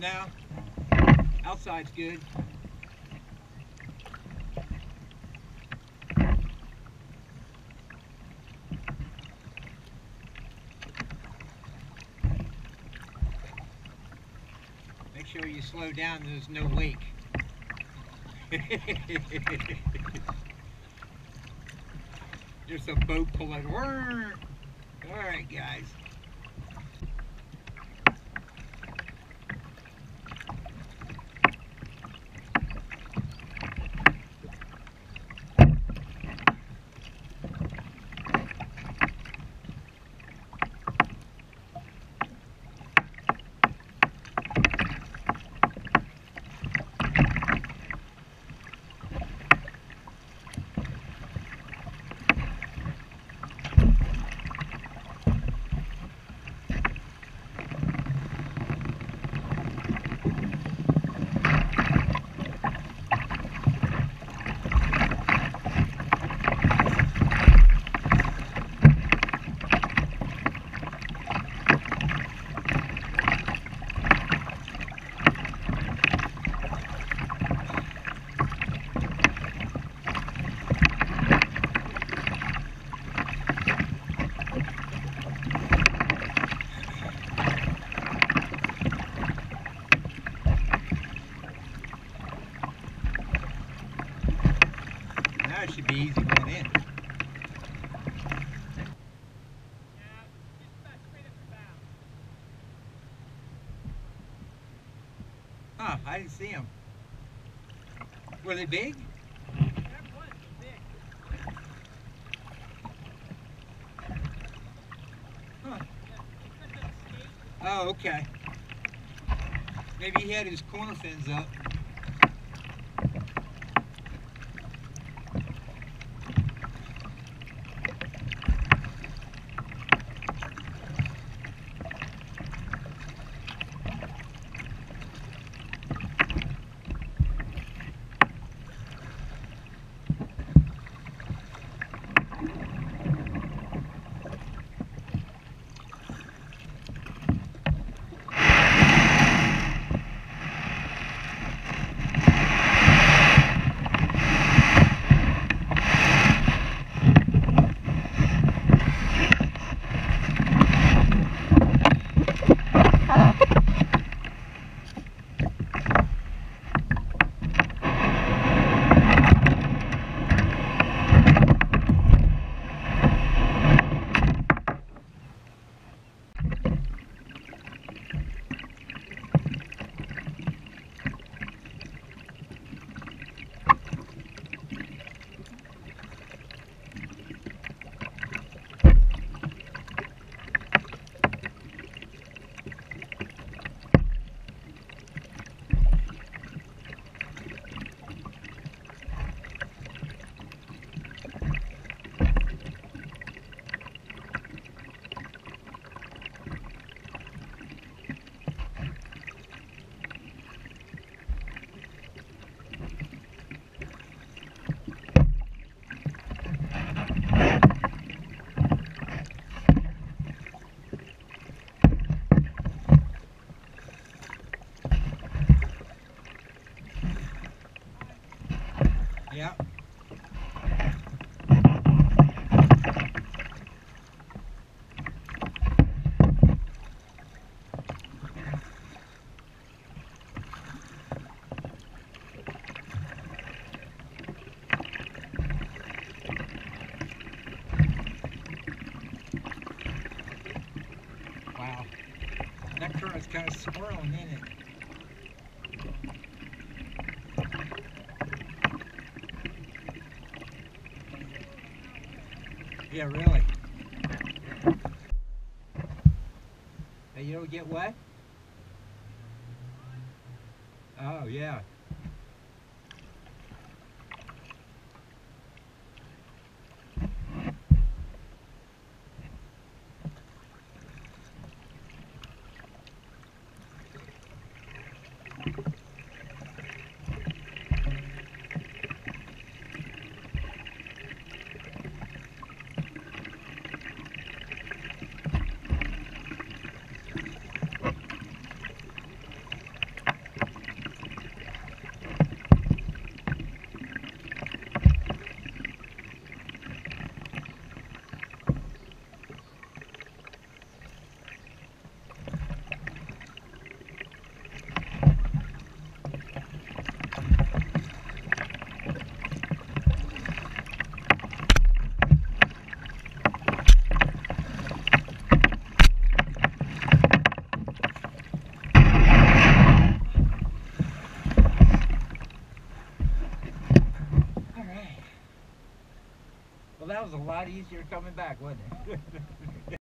now. Outside's good. Make sure you slow down, there's no wake. There's a boat pulling. Alright, guys. That should be easy going in. Huh, I didn't see them. Were they big? Huh. Oh, okay. Maybe he had his corner fins up. Yeah. Wow. That current's kind of swirling, isn't it? Yeah, really. Hey, you don't get wet? Oh, yeah. was a lot easier coming back, wasn't it?